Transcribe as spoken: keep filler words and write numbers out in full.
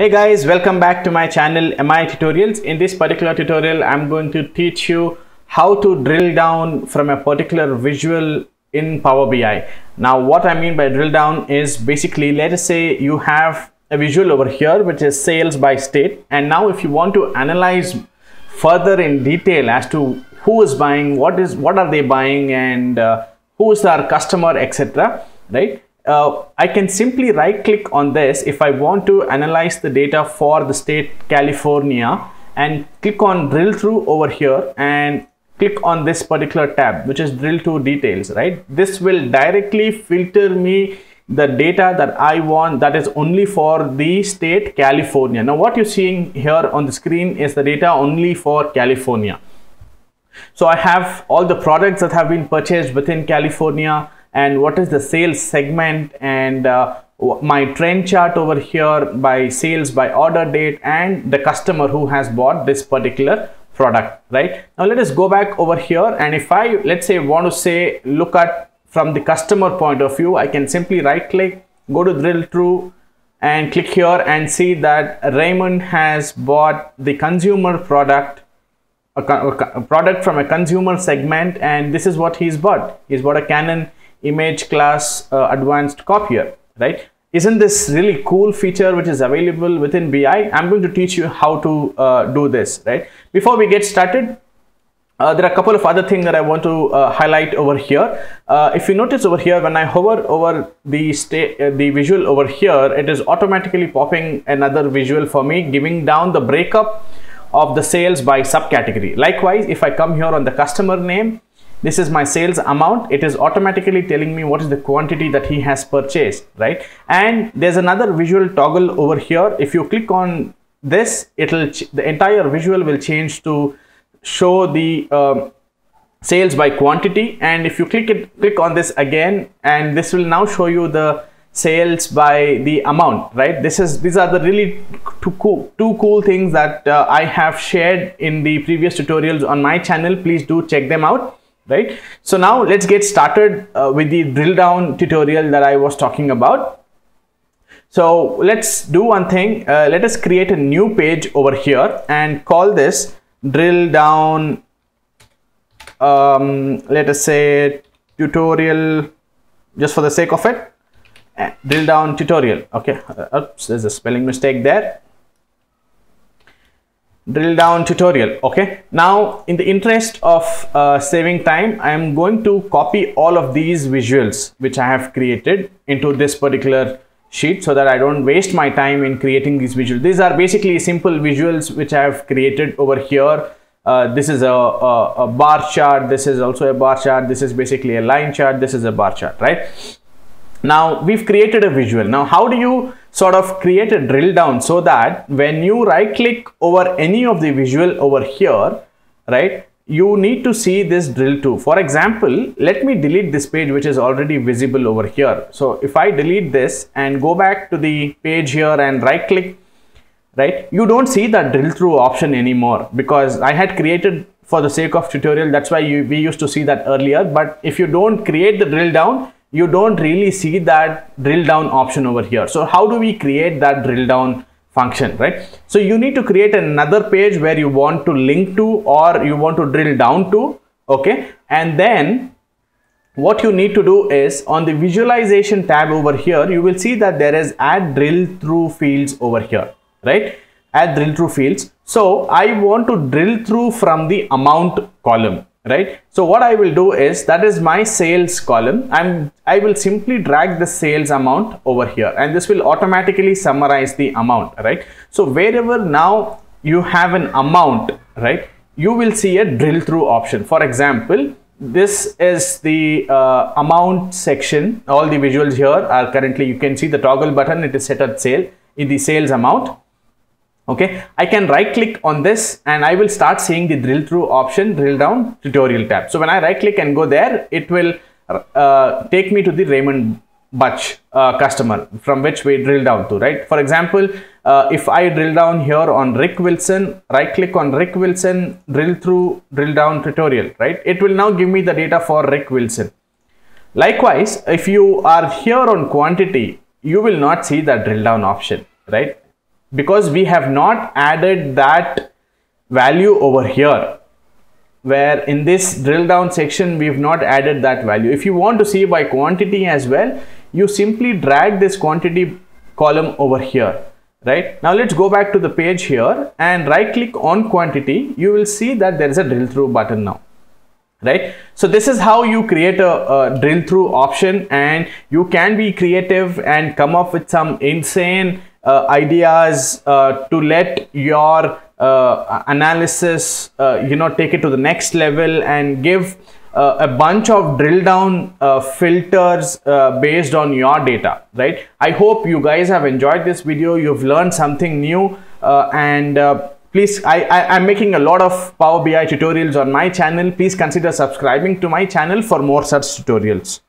Hey guys, welcome back to my channel M I Tutorials. In this particular tutorial, I'm going to teach you how to drill down from a particular visual in Power B I. Now, what I mean by drill down is basically, let us say you have a visual over here, which is sales by state. And now if you want to analyze further in detail as to who is buying, what is, what are they buying, and uh, who is our customer, et cetera, right? Uh, I can simply right click on this if I want to analyze the data for the state California, and click on drill through over here and click on this particular tab, which is drill to details, right? This will directly filter me the data that I want, that is only for the state California. Now what you're seeing here on the screen is the data only for California. So I have all the products that have been purchased within California, and what is the sales segment, and uh, my trend chart over here by sales by order date, and the customer who has bought this particular product, right? Now let us go back over here, and if I, let's say, want to say look at from the customer point of view, I can simply right click, go to drill through and click here and see that Raymond has bought the consumer product, a, a product from a consumer segment, and this is what he's bought. He's bought a Canon ImageClass uh, advanced copier, right? Isn't this really cool feature which is available within B I? I'm going to teach you how to uh, do this, right? Before we get started, uh, there are a couple of other things that I want to uh, highlight over here. Uh, if you notice over here, when I hover over the state, uh, the visual over here, it is automatically popping another visual for me, giving down the breakup of the sales by subcategory. Likewise, if I come here on the customer name, this is my sales amount. It is automatically telling me what is the quantity that he has purchased, right? And there's another visual toggle over here. If you click on this, it'll the entire visual will change to show the um, sales by quantity. And if you click it, click on this again, and this will now show you the sales by the amount, right? This is these are the really two cool two cool things that uh, I have shared in the previous tutorials on my channel. Please do check them out. Right, so now let's get started uh, with the drill down tutorial that I was talking about. So let's do one thing. Uh, let us create a new page over here and call this drill down, um, let us say tutorial, just for the sake of it, uh, drill down tutorial. Okay, uh, oops, there's a spelling mistake there. Drill down tutorial. Okay, now in the interest of uh, saving time, I am going to copy all of these visuals which I have created into this particular sheet, so that I don't waste my time in creating these visuals. These are basically simple visuals which I have created over here. Uh, this is a, a, a bar chart, this is also a bar chart, this is basically a line chart, this is a bar chart, right? Now we've created a visual. Now how do you sort of create a drill down so that when you right click over any of the visual over here, right, you need to see this drill to. For example, let me delete this page which is already visible over here. So if I delete this and go back to the page here and right click, right, you don't see that drill through option anymore, because I had created for the sake of tutorial. That's why you, we used to see that earlier. But if you don't create the drill down, you don't really see that drill down option over here. So how do we create that drill down function, right? So you need to create another page where you want to link to or you want to drill down to, okay? And then what you need to do is, on the visualization tab over here, you will see that there is add drill through fields over here, right? Add drill through fields. So I want to drill through from the amount column, right? So what I will do is, that is my sales column. I'm, I will simply drag the sales amount over here, and this will automatically summarize the amount, right? So wherever now you have an amount, right, you will see a drill through option. For example, this is the uh, amount section. All the visuals here are currently, you can see the toggle button. It is set at sale in the sales amount. Okay, I can right click on this and I will start seeing the drill through option, drill down tutorial tab. So when I right click and go there, it will uh, take me to the Raymond Butch uh, customer from which we drill down to, right? For example, uh, if I drill down here on Rick Wilson, right click on Rick Wilson, drill through, drill down tutorial, right? It will now give me the data for Rick Wilson. Likewise, if you are here on quantity, you will not see that drill down option, right? because we have not added that value over here, where in this drill down section we've not added that value. If you want to see by quantity as well, you simply drag this quantity column over here. Right now, let's go back to the page here and right click on quantity. You will see that there is a drill through button now. Right, so this is how you create a, a drill through option, and you can be creative and come up with some insane uh, ideas uh, to let your uh, analysis uh, you know take it to the next level, and give uh, a bunch of drill down uh, filters uh, based on your data. Right, I hope you guys have enjoyed this video, you've learned something new, uh, and uh, please, I, I, I'm making a lot of Power B I tutorials on my channel. Please consider subscribing to my channel for more such tutorials.